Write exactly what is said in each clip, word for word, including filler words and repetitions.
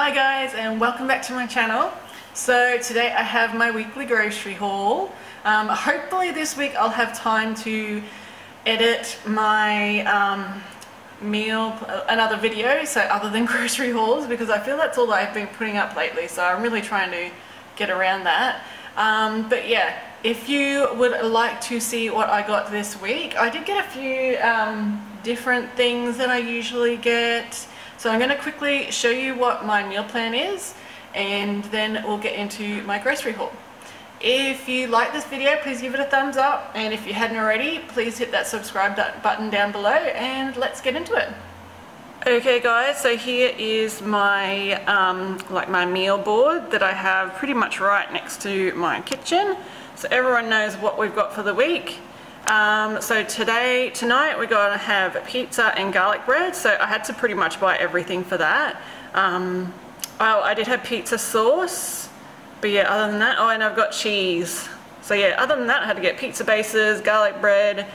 Hi guys, and welcome back to my channel. So today I have my weekly grocery haul. Um, hopefully this week I'll have time to edit my um, meal, another video, so other than grocery hauls, because I feel that's all that I've been putting up lately, so I'm really trying to get around that. Um, but yeah, if you would like to see what I got this week, I did get a few um, different things that I usually get. So I'm going to quickly show you what my meal plan is, and then we'll get into my grocery haul. If you like this video, please give it a thumbs up, and if you hadn't already, please hit that subscribe button down below, and let's get into it. Okay guys, so here is my um, like my meal board that I have pretty much right next to my kitchen, so everyone knows what we've got for the week. Um, so today, tonight we're going to have pizza and garlic bread, so I had to pretty much buy everything for that. Um, oh, I did have pizza sauce, but yeah, other than that, oh, and I've got cheese. So yeah, other than that I had to get pizza bases, garlic bread,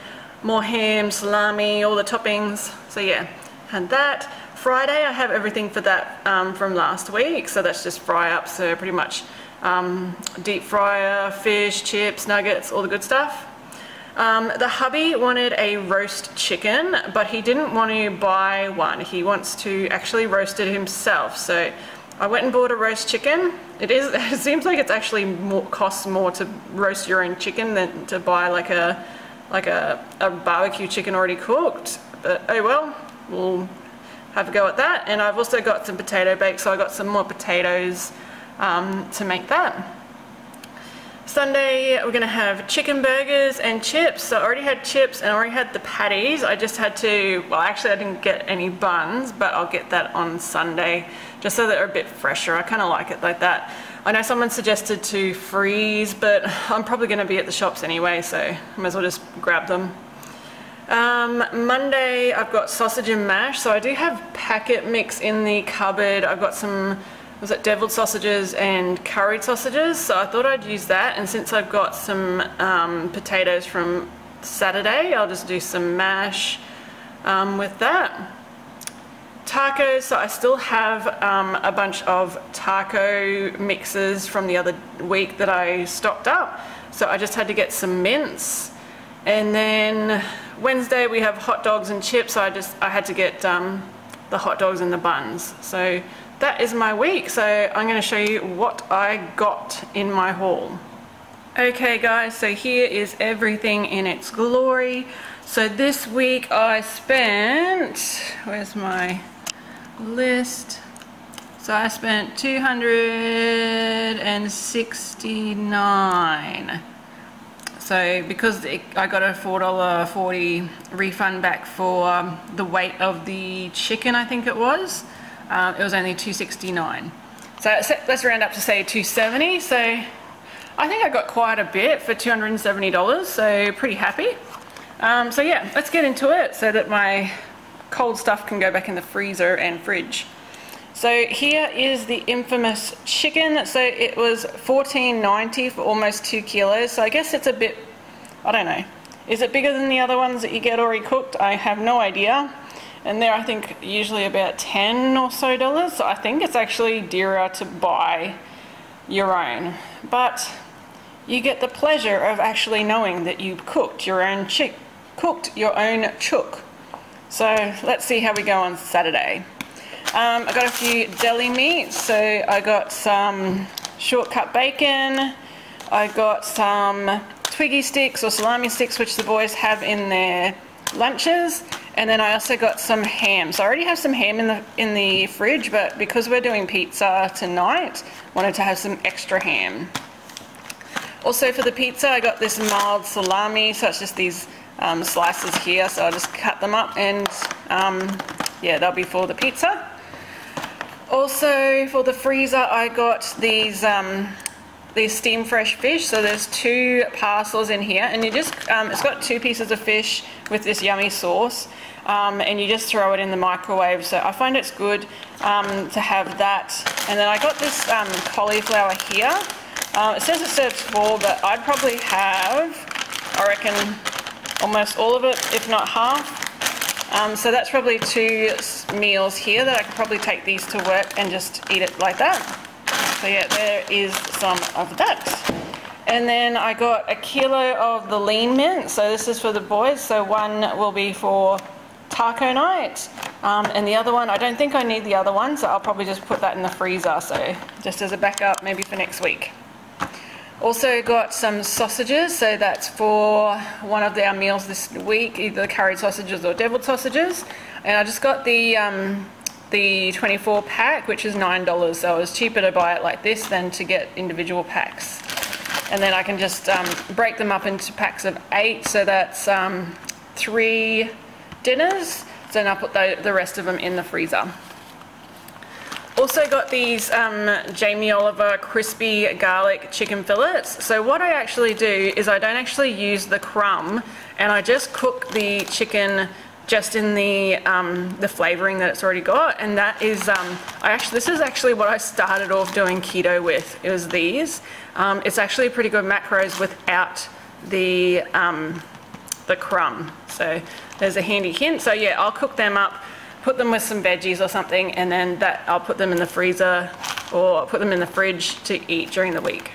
more ham, salami, all the toppings, so yeah, had that. Friday I have everything for that um, from last week, so that's just fry up, so pretty much um, deep fryer, fish, chips, nuggets, all the good stuff. Um, the hubby wanted a roast chicken, but he didn't want to buy one. He wants to actually roast it himself. So I went and bought a roast chicken. It is. It seems like it's actually more, costs more to roast your own chicken than to buy like a like a, a barbecue chicken already cooked. But oh well, we'll have a go at that. And I've also got some potato bake, so I got some more potatoes um, to make that. Sunday we're going to have chicken burgers and chips, so I already had chips and I already had the patties. I just had to, well actually I didn't get any buns, but I'll get that on Sunday just so they're a bit fresher. I kind of like it like that. I know someone suggested to freeze, but I'm probably going to be at the shops anyway, so I might as well just grab them. Um, Monday I've got sausage and mash, so I do have packet mix in the cupboard. I've got some, was it deviled sausages and curried sausages, so I thought I'd use that, and since I've got some um, potatoes from Saturday, I'll just do some mash um, with that. Tacos, so I still have um, a bunch of taco mixes from the other week that I stocked up, so I just had to get some mince. And then Wednesday we have hot dogs and chips, so I just I had to get um, the hot dogs and the buns. So that is my week, so I'm going to show you what I got in my haul. Okay guys, so here is everything in its glory. So this week I spent, where's my list? So I spent two hundred sixty-nine dollars. So because it, I got a four dollars forty refund back for um, the weight of the chicken, I think it was. Um, it was only two sixty-nine, so let's round up to say two seventy. So I think I got quite a bit for two hundred seventy dollars, so pretty happy. Um, so yeah, let's get into it so that my cold stuff can go back in the freezer and fridge. So here is the infamous chicken. So it was fourteen ninety for almost two kilos, so I guess it's a bit, I don't know, is it bigger than the other ones that you get already cooked? I have no idea. And they're, I think, usually about ten or so dollars, so I think it's actually dearer to buy your own. But you get the pleasure of actually knowing that you cooked your own chick, cooked your own chook. So let's see how we go on Saturday. Um, I got a few deli meats, so I got some shortcut bacon, I got some twiggy sticks or salami sticks, which the boys have in their lunches. And then I also got some ham. So I already have some ham in the in the fridge, but because we're doing pizza tonight, wanted to have some extra ham. Also for the pizza, I got this mild salami, so it's just these um, slices here. So I'll just cut them up, and um, yeah, they'll be for the pizza. Also for the freezer, I got these um, these steam fresh fish. So there's two parcels in here, and you just um, it's got two pieces of fish with this yummy sauce. Um, and you just throw it in the microwave, so I find it's good um, to have that. And then I got this um, cauliflower here. Uh, it says it serves four, but I'd probably have, I reckon, almost all of it, if not half. Um, so that's probably two meals here that I could probably take these to work and just eat it like that. So yeah, there is some of that. And then I got a kilo of the lean mint. So this is for the boys. So one will be for taco night. Um, and the other one, I don't think I need the other one. So I'll probably just put that in the freezer. So just as a backup, maybe for next week. Also got some sausages. So that's for one of our meals this week, either the curried sausages or deviled sausages. And I just got the, um, the twenty-four pack, which is nine dollars. So it was cheaper to buy it like this than to get individual packs. And then I can just um, break them up into packs of eight, so that's um, three dinners. So then I'll put the, the rest of them in the freezer. Also got these um, Jamie Oliver crispy garlic chicken fillets. So what I actually do is I don't actually use the crumb, and I just cook the chicken just in the um, the flavoring that it's already got. And that is, um, I actually this is actually what I started off doing keto with. It was these. Um, it's actually pretty good macros without the um, the crumb. So there's a handy hint. So yeah, I'll cook them up, put them with some veggies or something, and then that I'll put them in the freezer or put them in the fridge to eat during the week.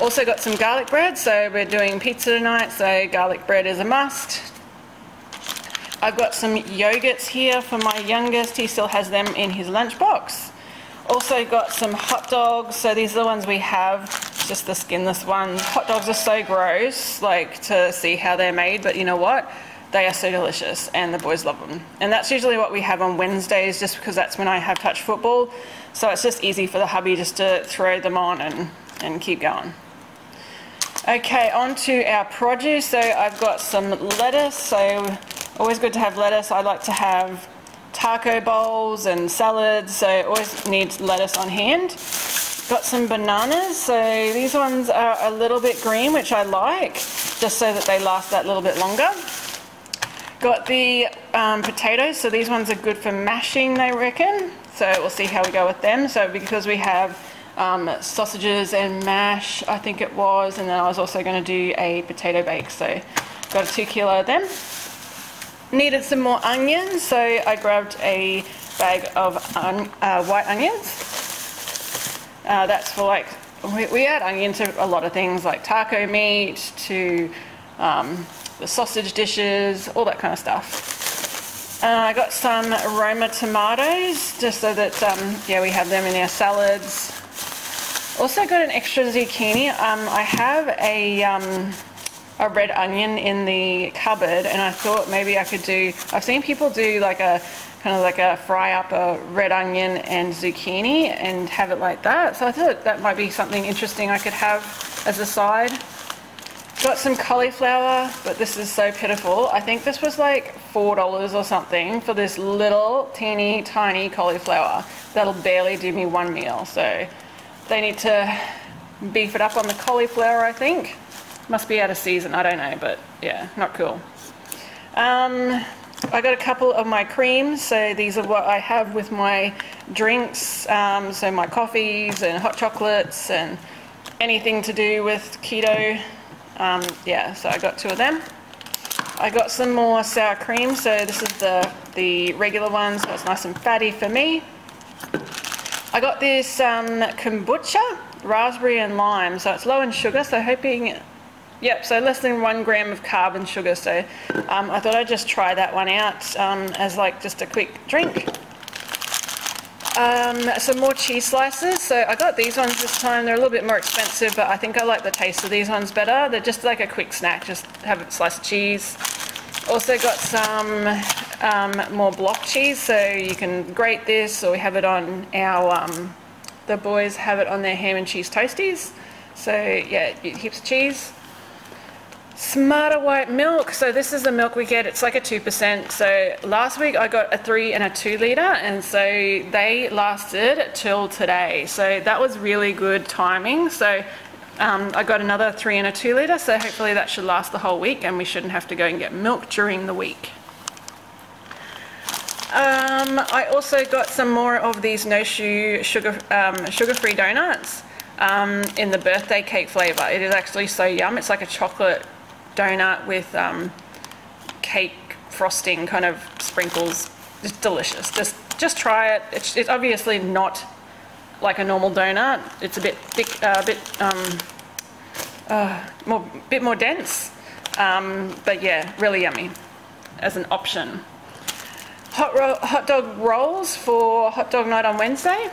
Also got some garlic bread. So we're doing pizza tonight, so garlic bread is a must. I've got some yogurts here for my youngest. He still has them in his lunchbox. Also got some hot dogs. So these are the ones we have, it's just the skinless ones. Hot dogs are so gross, like, to see how they're made, but you know what? They are so delicious and the boys love them. And that's usually what we have on Wednesdays, just because that's when I have touch football. So it's just easy for the hubby just to throw them on and, and keep going. Okay, on to our produce. So I've got some lettuce. So always good to have lettuce. I like to have taco bowls and salads, so always need lettuce on hand. Got some bananas, so these ones are a little bit green, which I like, just so that they last that little bit longer. Got the um, potatoes, so these ones are good for mashing, they reckon. So we'll see how we go with them. So because we have um, sausages and mash, I think it was, and then I was also going to do a potato bake, so got a two kilo of them. Needed some more onions, so I grabbed a bag of un uh, white onions. Uh, that's for, like, we, we add onion to a lot of things, like taco meat, to um, the sausage dishes, all that kind of stuff. Uh, I got some Roma tomatoes, just so that, um, yeah, we have them in our salads. Also got an extra zucchini. Um, I have a... Um, a red onion in the cupboard, and I thought maybe I could do, I've seen people do like a kind of like a fry up a red onion and zucchini and have it like that, so I thought that might be something interesting I could have as a side. Got some cauliflower, but this is so pitiful. I think this was like four dollars or something for this little teeny tiny cauliflower that'll barely do me one meal, so they need to beef it up on the cauliflower, I think. Must be out of season, I don't know, but yeah, not cool. Um, I got a couple of my creams, so these are what I have with my drinks, um, so my coffees and hot chocolates and anything to do with keto. Um, yeah, so I got two of them. I got some more sour cream, so this is the, the regular one, so it's nice and fatty for me. I got this um, kombucha, raspberry and lime, so it's low in sugar, so hoping... Yep, so less than one gram of carb and sugar, so um, I thought I'd just try that one out um, as like just a quick drink. Um, some more cheese slices, so I got these ones this time. They're a little bit more expensive, but I think I like the taste of these ones better. They're just like a quick snack, just have a slice of cheese. Also got some um, more block cheese, so you can grate this, or we have it on our, um, the boys have it on their ham and cheese toasties. So yeah, heaps of cheese. Smarter white milk, so this is the milk we get, it's like a two percent. So last week I got a three and a two litre, and so they lasted till today, so that was really good timing. So um, I got another three and a two litre, so hopefully that should last the whole week and we shouldn't have to go and get milk during the week. um, I also got some more of these no-shoe sugar um, sugar-free donuts um, in the birthday cake flavour. It is actually so yum. It's like a chocolate donut with um, cake frosting kind of sprinkles. It's delicious. Just just try it. It's, it's obviously not like a normal donut. It's a bit thick, a uh, bit um, uh, more, bit more dense. Um, but yeah, really yummy as an option. Hot, ro hot dog rolls for hot dog night on Wednesday.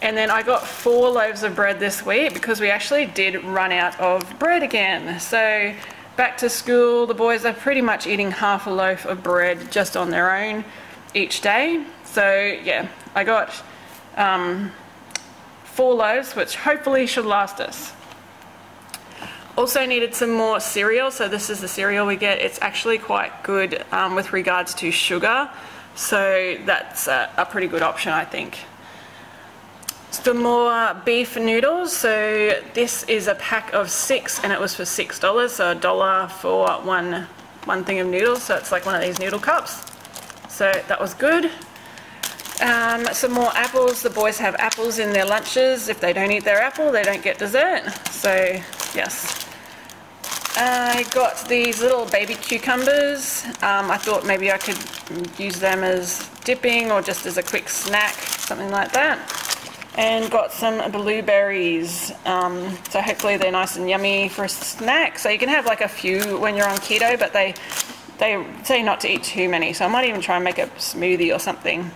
And then I got four loaves of bread this week because we actually did run out of bread again. So back to school, the boys are pretty much eating half a loaf of bread just on their own each day. So yeah, I got um, four loaves, which hopefully should last us. Also needed some more cereal. So this is the cereal we get. It's actually quite good um, with regards to sugar. So that's a, a pretty good option, I think. Some more beef noodles. So this is a pack of six and it was for six dollars, so a dollar for one one thing of noodles, so it's like one of these noodle cups, so that was good. Um, some more apples. The boys have apples in their lunches. If they don't eat their apple, they don't get dessert, so yes. I got these little baby cucumbers. um, I thought maybe I could use them as dipping or just as a quick snack, something like that. And got some blueberries, um, so hopefully they're nice and yummy for a snack. So you can have like a few when you're on keto, but they they say not to eat too many, so I might even try and make a smoothie or something.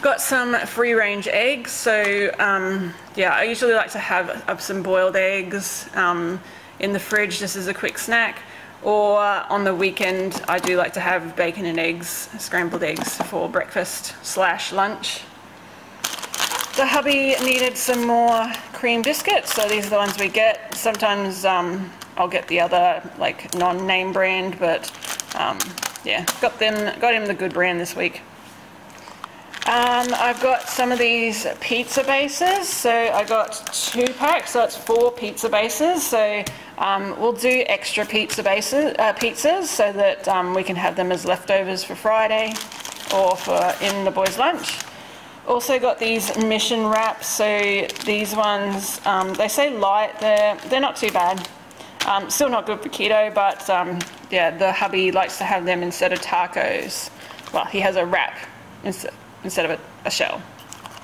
Got some free-range eggs, so um, yeah, I usually like to have up some boiled eggs um, in the fridge just as a quick snack, or on the weekend I do like to have bacon and eggs, scrambled eggs for breakfast slash lunch. The hubby needed some more cream biscuits, so these are the ones we get. Sometimes um, I'll get the other, like, non-name brand, but um, yeah, got them, got him the good brand this week. Um, I've got some of these pizza bases, so I got two packs, so it's four pizza bases. So um, we'll do extra pizza bases, uh, pizzas, so that um, we can have them as leftovers for Friday or for in the boys' lunch. Also got these Mission Wraps, so these ones, um, they say light, they're, they're not too bad. Um, still not good for keto, but um, yeah, the hubby likes to have them instead of tacos. Well, he has a wrap instead, instead of a, a shell,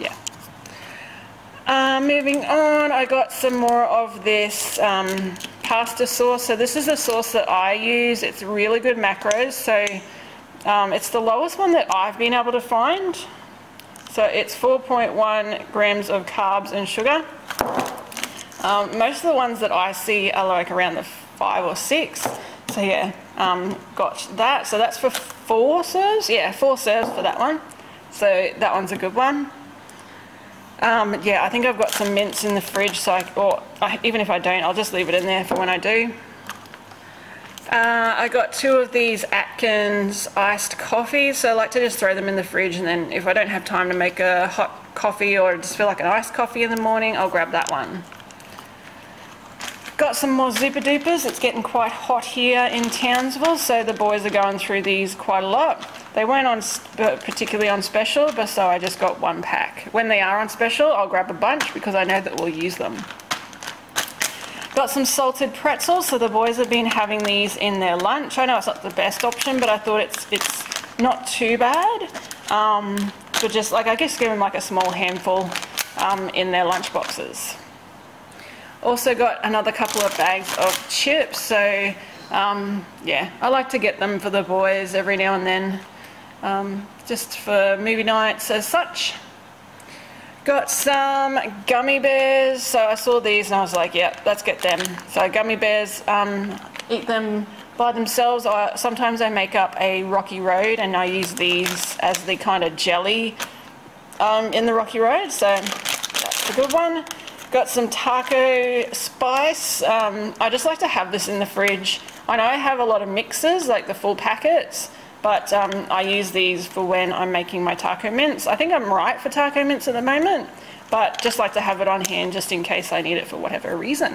yeah. Uh, moving on, I got some more of this um, pasta sauce. So this is the sauce that I use. It's really good macros, so um, it's the lowest one that I've been able to find. So it's four point one grams of carbs and sugar. Um, most of the ones that I see are like around the five or six. So yeah, um, got that. So that's for four serves. Yeah, four serves for that one. So that one's a good one. Um, yeah, I think I've got some mints in the fridge. So I, or I, even if I don't, I'll just leave it in there for when I do. Uh, I got two of these Atkins iced coffees, so I like to just throw them in the fridge, and then if I don't have time to make a hot coffee or just feel like an iced coffee in the morning, I'll grab that one. Got some more Zooper Dupers. It's getting quite hot here in Townsville, so the boys are going through these quite a lot. They weren't on particularly on special, but so I just got one pack. When they are on special, I'll grab a bunch because I know that we'll use them. Got some salted pretzels, so the boys have been having these in their lunch. I know it's not the best option, but I thought it's it's not too bad. Um, so just like I guess give them like a small handful um, in their lunch boxes. Also got another couple of bags of chips. So um, yeah, I like to get them for the boys every now and then, um, just for movie nights as such. Got some gummy bears, so I saw these and I was like, yeah, let's get them. So gummy bears, um, eat them by themselves, or sometimes I make up a rocky road and I use these as the kind of jelly um, in the rocky road, so that's a good one. Got some taco spice. um, I just like to have this in the fridge. I know I have a lot of mixes, like the full packets, but um, I use these for when I'm making my taco mince. I think I'm right for taco mince at the moment, but just like to have it on hand just in case I need it for whatever reason.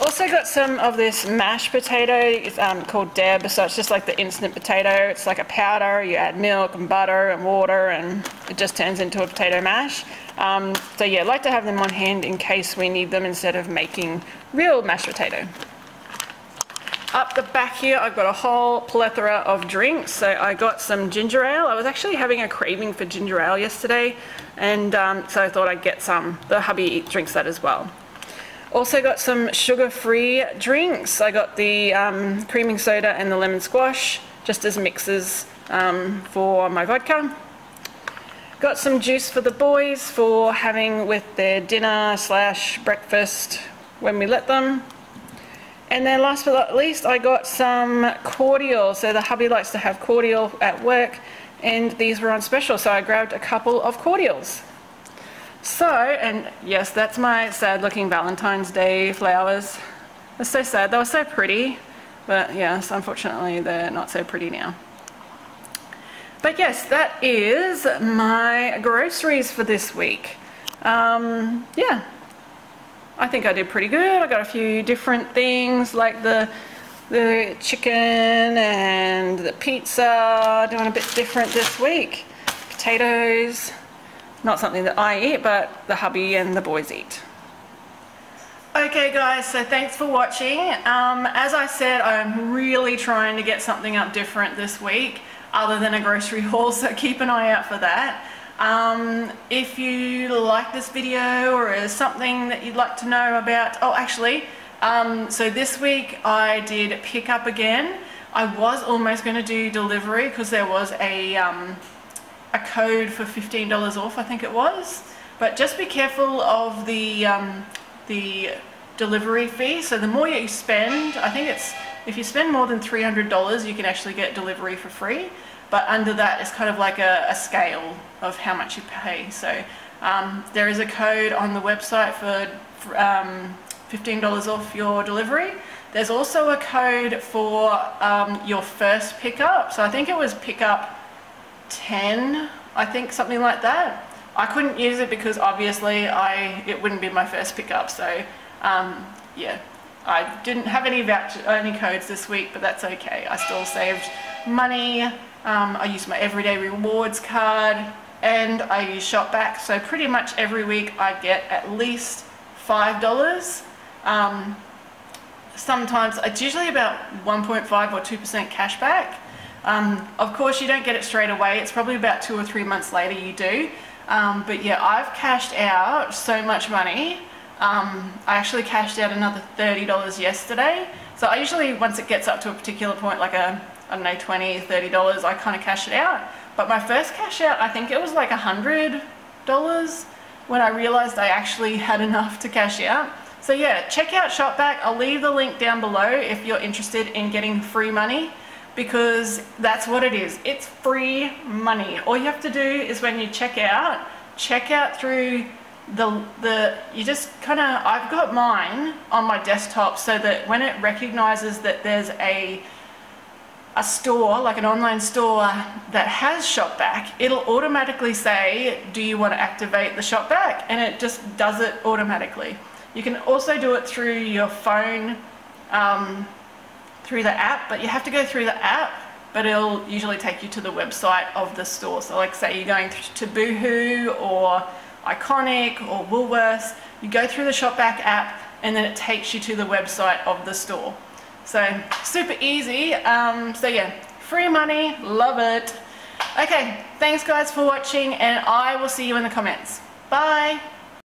Also got some of this mashed potato. It's um, called Deb, so it's just like the instant potato. It's like a powder. You add milk and butter and water and it just turns into a potato mash. Um, so yeah, like to have them on hand in case we need them instead of making real mashed potato. Up the back here, I've got a whole plethora of drinks. So I got some ginger ale. I was actually having a craving for ginger ale yesterday, and um, so I thought I'd get some. The hubby drinks that as well. Also got some sugar-free drinks. I got the um, creaming soda and the lemon squash, just as mixes um, for my vodka. Got some juice for the boys for having with their dinner slash breakfast when we let them. And then last but not least, I got some cordial. So the hubby likes to have cordial at work, and these were on special, so I grabbed a couple of cordials. So, and yes, that's my sad looking Valentine's Day flowers. They're so sad. They were so pretty, but yes, unfortunately they're not so pretty now. But yes, that is my groceries for this week. Um, yeah. I think I did pretty good. I got a few different things like the the chicken and the pizza, doing a bit different this week. Potatoes, not something that I eat, but the hubby and the boys eat. Okay guys, so thanks for watching. Um, as I said, I'm really trying to get something up different this week other than a grocery haul, so keep an eye out for that. Um, if you like this video or is something that you'd like to know about, oh actually, um, so this week I did pick up again. I was almost going to do delivery because there was a, um, a code for fifteen dollars off, I think it was, but just be careful of the, um, the delivery fee. So the more you spend, I think it's, if you spend more than three hundred dollars you can actually get delivery for free. But under that, it's kind of like a, a scale of how much you pay. So um, there is a code on the website for, for um, fifteen dollars off your delivery. There's also a code for um, your first pickup. So I think it was pickup ten, I think, something like that. I couldn't use it because obviously I it wouldn't be my first pickup. So um, yeah, I didn't have any voucher, any codes this week, but that's okay. I still saved money. Um, I use my everyday rewards card and I use ShopBack, so pretty much every week I get at least five dollars. Um, sometimes it's usually about one point five or two percent cash back. Um, of course you don't get it straight away, it's probably about two or three months later you do. Um, but yeah, I've cashed out so much money. Um, I actually cashed out another thirty dollars yesterday. So I usually, once it gets up to a particular point, like a I don't know, twenty dollars, thirty dollars, I kind of cash it out. But my first cash out, I think it was like one hundred dollars when I realized I actually had enough to cash out. So yeah, check out ShopBack. I'll leave the link down below if you're interested in getting free money, because that's what it is. It's free money. All you have to do is when you check out, check out through the, the you just kind of, I've got mine on my desktop so that when it recognizes that there's a a store, like an online store that has ShopBack, it'll automatically say, do you want to activate the ShopBack? And it just does it automatically. You can also do it through your phone, um, through the app, but you have to go through the app, but it'll usually take you to the website of the store. So like say you're going to Boohoo or Iconic or Woolworths, you go through the ShopBack app and then it takes you to the website of the store. So, super easy. Um, so yeah, free money, love it. Okay, thanks guys for watching, and I will see you in the comments. Bye.